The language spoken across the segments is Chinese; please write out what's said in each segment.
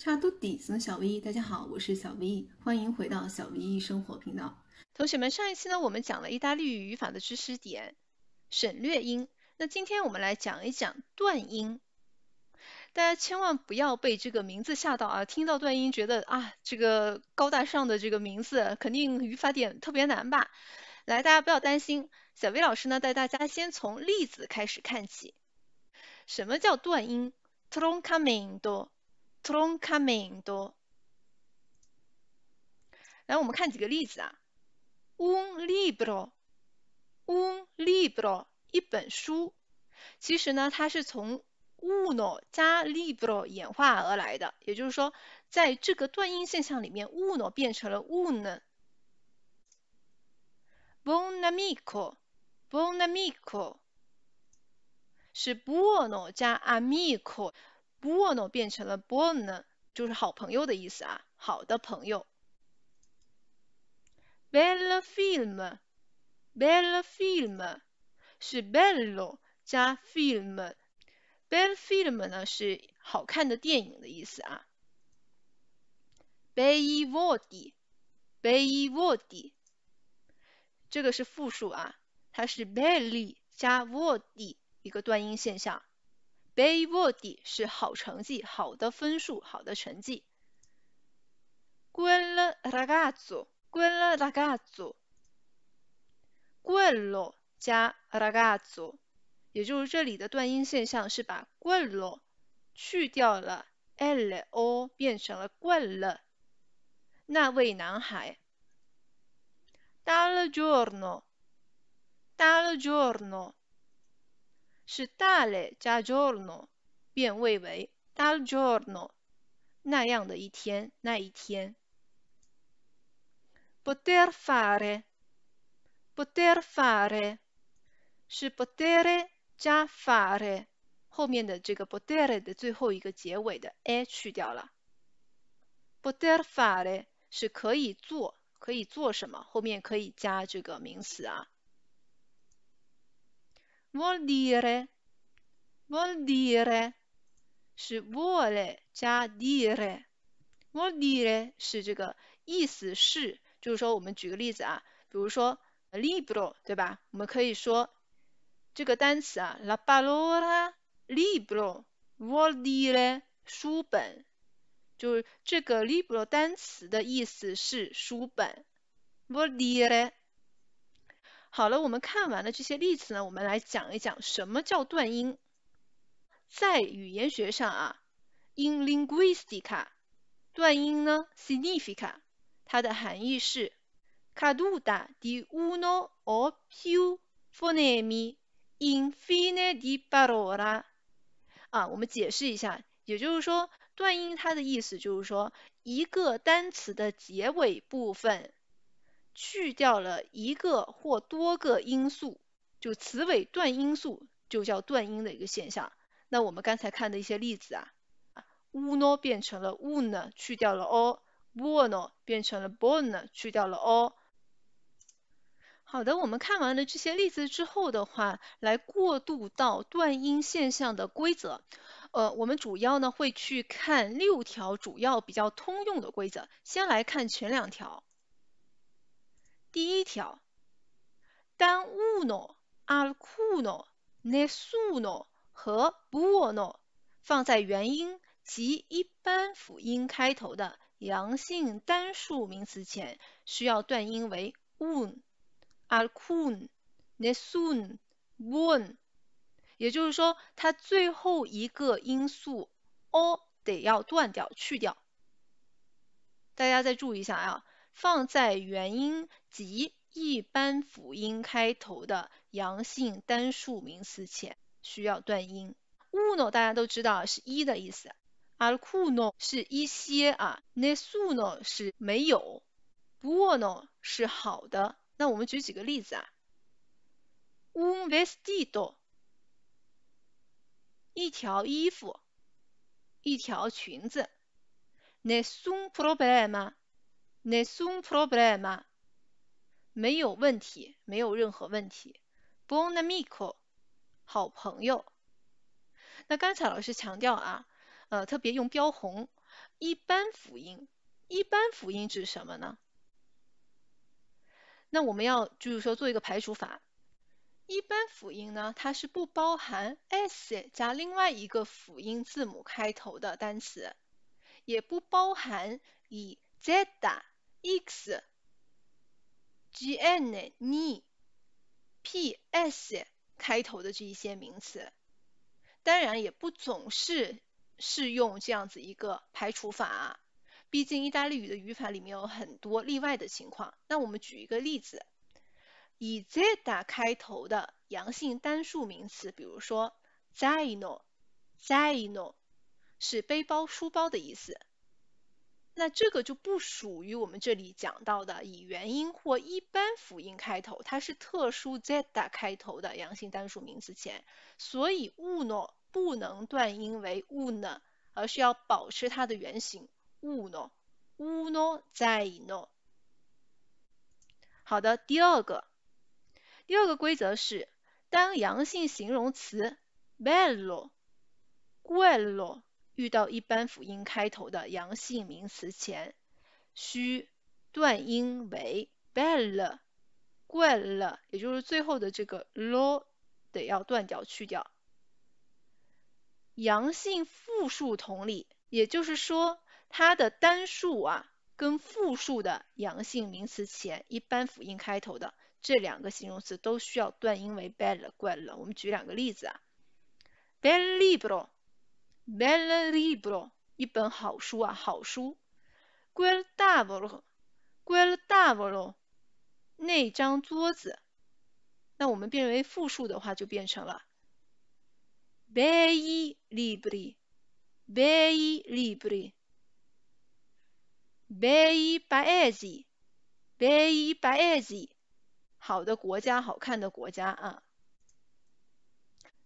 差不多底层的小 V， 大家好，我是小 V， 欢迎回到小 V 生活频道。同学们，上一期呢我们讲了意大利语语法的知识点，省略音。那今天我们来讲一讲断音。大家千万不要被这个名字吓到啊！听到断音觉得啊，这个高大上的这个名字肯定语法点特别难吧？来，大家不要担心，小 V 老师呢带大家先从例子开始看起。什么叫断音 ？Troncamento。Troncamento。来，我们看几个例子啊。Un libro， 一本书。其实呢，它是从 uno 加 libro 演化而来的，也就是说，在这个断音现象里面 ，uno 变成了 un。Buon amico， 是 buono 加 amico。Buono 变成了 buon， 就是好朋友的意思啊，好的朋友。Bel film 是 bello 加 film， bel film 呢是好看的电影的意思啊。Bei voti 这个是复数啊，它是 belli 加 voti 一个断音现象。Bei voti 是好成绩、好的分数、好的成绩。Quel ragazzo， quello 加 ragazzo， 也就是这里的断音现象是把 quello 去掉了 l-o 变成了 quel， 那位男孩。Dal giorno。是 dale 加 giorno 变位为 dal giorno， 那样的一天，那一天。Poter fare 是 potere 加 fare， 后面的这个 potere 的最后一个结尾的 e 去掉了。Poter fare 是可以做，可以做什么？后面可以加这个名词啊。Vuol dire 是 vuole 加 dire， vuol dire 是这个意思是，就是说我们举个例子啊，比如说 libro 对吧？我们可以说这个单词啊 ，la parola libro vuol dire 书本，就是这个 libro 单词的意思是书本 ，vuol dire。好了，我们看完了这些例子呢，我们来讲一讲什么叫断音。在语言学上啊 ，in linguistica， 断音呢 significa 它的含义是 caduta di uno o più fonemi in fine di parola。啊，我们解释一下，也就是说，断音它的意思就是说一个单词的结尾部分。去掉了一个或多个音素，就词尾断音素就叫断音的一个现象。那我们刚才看的一些例子啊 ，uno 变成了 una 去掉了 o，buono 变成了 buona 去掉了 o。好的，我们看完了这些例子之后的话，来过渡到断音现象的规则。我们主要呢会去看6条主要比较通用的规则，先来看前2条。第一条，当 uno、alcuno、nessuno 和 buono 放在元音及一般辅音开头的阳性单数名词前，需要断音为 un、alcun、nessun、buon， 也就是说，它最后一个音素 o 得要断掉、去掉。大家再注意一下啊。放在元音及一般辅音开头的阳性单数名词前需要断音。Uno 大家都知道是一的意思 ，alcuno 是一些啊 ，nessuno 是没有 ，buono 是好的。那我们举几个例子啊 ，un vestito 一条衣服，一条裙子 ，nessun problema。Nessun problema， 没有问题，没有任何问题。Buon amico， 好朋友。那刚才老师强调啊，特别用标红，一般辅音，一般辅音指什么呢？那我们要就是说做一个排除法。一般辅音呢，它是不包含 s 加另外一个辅音字母开头的单词，也不包含以 z、x、gn、ni、ps 开头的这一些名词。当然，也不总是适用这样子一个排除法啊。毕竟意大利语的语法里面有很多例外的情况。那我们举一个例子，以 z 开头的阳性单数名词，比如说 zaino 是背包、书包的意思。那这个就不属于我们这里讲到的以元音或一般辅音开头，它是特殊 z 开头的阳性单数名词前，所以 uno 不能断音为 una， 而是要保持它的原形。uno zaino。 好的，第二个规则是，当阳性形容词 bello、quello 遇到一般辅音开头的阳性名词前，需断音为 belle、quelle， 也就是最后的这个 lo 得要断掉去掉。阳性复数同理，也就是说，它的单数啊跟复数的阳性名词前一般辅音开头的这两个形容词都需要断音为 belle、quelle。我们举两个例子啊 ，bel libro 一本好书啊，好书 quel tavolo 那张桌子。那我们变为复数的话，就变成了 bei libri。bei paesi， 好的国家，好看的国家啊。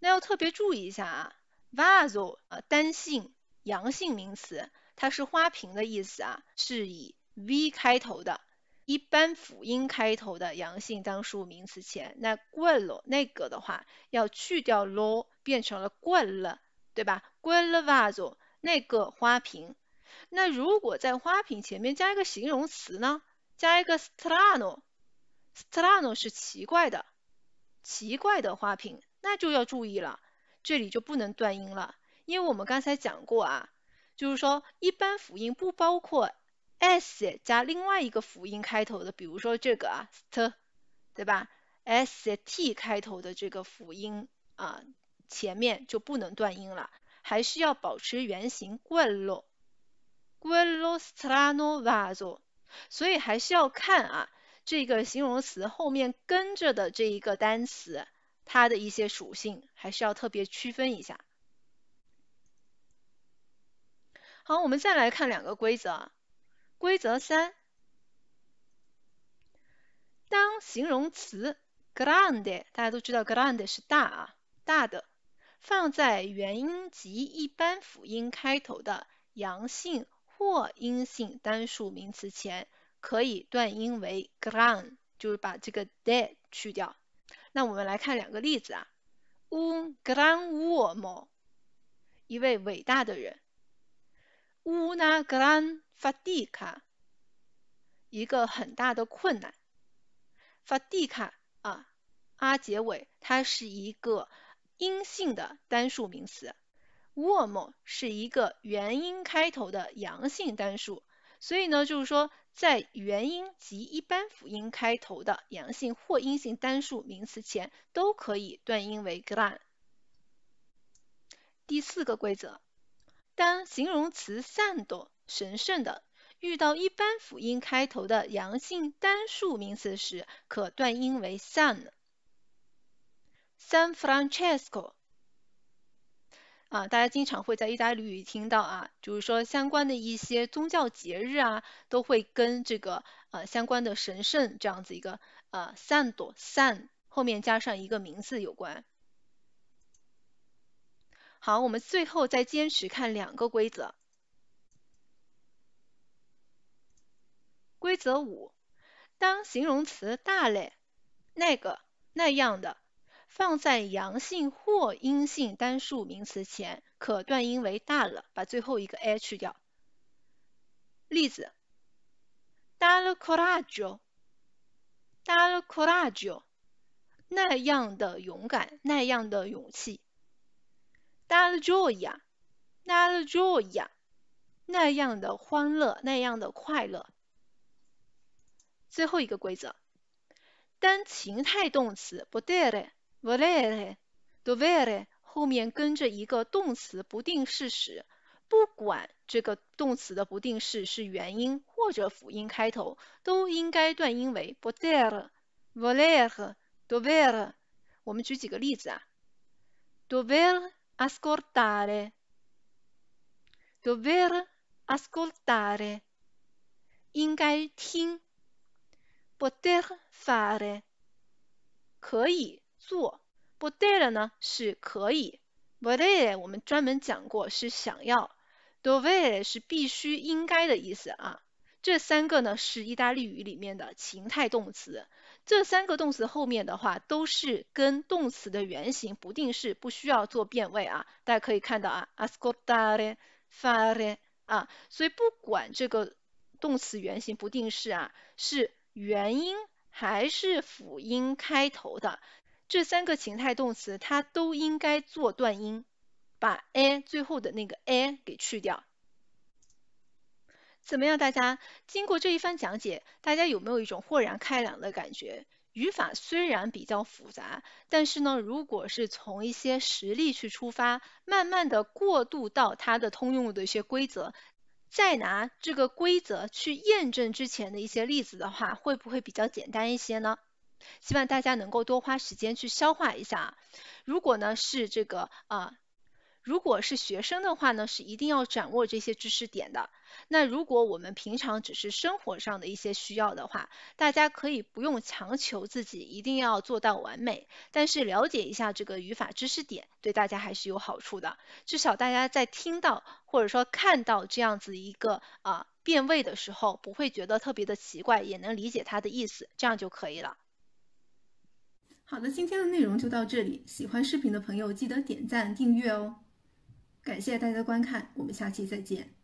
那要特别注意一下啊 ，vaso 单性阳性名词，它是花瓶的意思啊，是以 v 开头的一般辅音开头的阳性单数名词前。那 quello 那个的话，要去掉 lo， 变成了 quel， 对吧 ？quel vaso 那个花瓶。那如果在花瓶前面加一个形容词呢？加一个 strano 是奇怪的花瓶，那就要注意了，这里就不能断音了，因为我们刚才讲过啊，就是说一般辅音不包括 s 加另外一个辅音开头的，比如说这个啊 st， 对吧 ？st 开头的这个辅音啊，前面就不能断音了，还是要保持原形 quello strano vaso， 所以还是要看啊这个形容词后面跟着的这一个单词它的一些属性，还是要特别区分一下。好，我们再来看两个规则。规则3，当形容词 grande， 大家都知道 grande 是大啊，大的，放在元音及一般辅音开头的阳性或阴性单数名词前，可以断音为 gran， 就是把这个 de 去掉。那我们来看两个例子啊 ，un gran uomo， 一位伟大的人 ；una gran fatica， 一个很大的困难。fatica 啊，a 结尾，它是一个阴性的单数名词。uomo 是一个元音开头的阳性单数，所以呢，就是说在元音及一般辅音开头的阳性或阴性单数名词前都可以断音为 gran。 第4个规则，当形容词 santo 神圣的遇到一般辅音开头的阳性单数名词时，可断音为 san Francesco。啊，大家经常会在意大利语听到啊，就是说相关的一些宗教节日啊，都会跟这个相关的神圣这样子一个santo san 后面加上一个名字有关。好，我们最后再坚持看两个规则。规则5，当形容词大类、那个、那样的放在阳性或阴性单数名词前，可断音为大了，把最后一个 a 去掉。例子 ：dal coraggio，dal coraggio， 那样的勇敢，那样的勇气。dal gioia，dal gioia， 那样的欢乐，那样的快乐。最后一个规则，当情态动词 potere、volere、dovere 后面跟着一个动词不定式时，不管这个动词的不定式是元音或者辅音开头，都应该断音为 potere、volere、dovere。我们举几个例子啊 ：dover ascoltare、dover ascoltare， 应该听。poter fare， 可以做。poter 呢是可以 ，volere 我们专门讲过是想要 ，dovere 是必须、应该的意思啊。这三个呢是意大利语里面的情态动词。这三个动词后面的话都是跟动词的原形不定式，不需要做变位啊。大家可以看到啊 ，ascoltare、fare 啊，所以不管这个动词原形不定式啊是元音还是辅音开头的，这三个情态动词它都应该做断音，把 a 最后的那个 a 给去掉。怎么样，大家经过这一番讲解，大家有没有一种豁然开朗的感觉？语法虽然比较复杂，但是呢，如果是从一些实例去出发，慢慢的过渡到它的通用的一些规则，再拿这个规则去验证之前的一些例子的话，会不会比较简单一些呢？希望大家能够多花时间去消化一下。如果是学生的话呢，是一定要掌握这些知识点的。那如果我们平常只是生活上的一些需要的话，大家可以不用强求自己一定要做到完美，但是了解一下这个语法知识点，对大家还是有好处的。至少大家在听到或者说看到这样子一个变位的时候，不会觉得特别的奇怪，也能理解它的意思，这样就可以了。好的，今天的内容就到这里，喜欢视频的朋友记得点赞订阅哦。感谢大家的观看，我们下期再见。